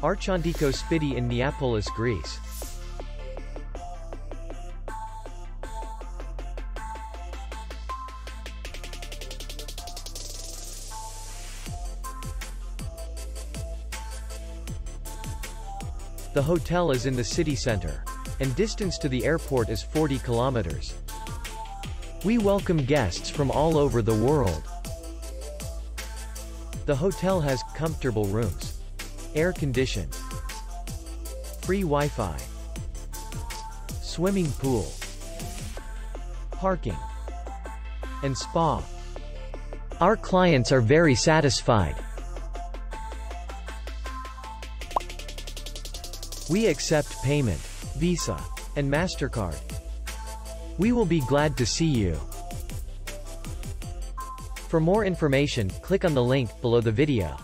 Archontiko Spiti in Neapolis, Greece. The hotel is in the city center, and distance to the airport is 40 kilometers. We welcome guests from all over the world. The hotel has comfortable rooms, air conditioning, free Wi-Fi, swimming pool, parking, and spa. Our clients are very satisfied. We accept payment, Visa, and MasterCard. We will be glad to see you. For more information, click on the link below the video.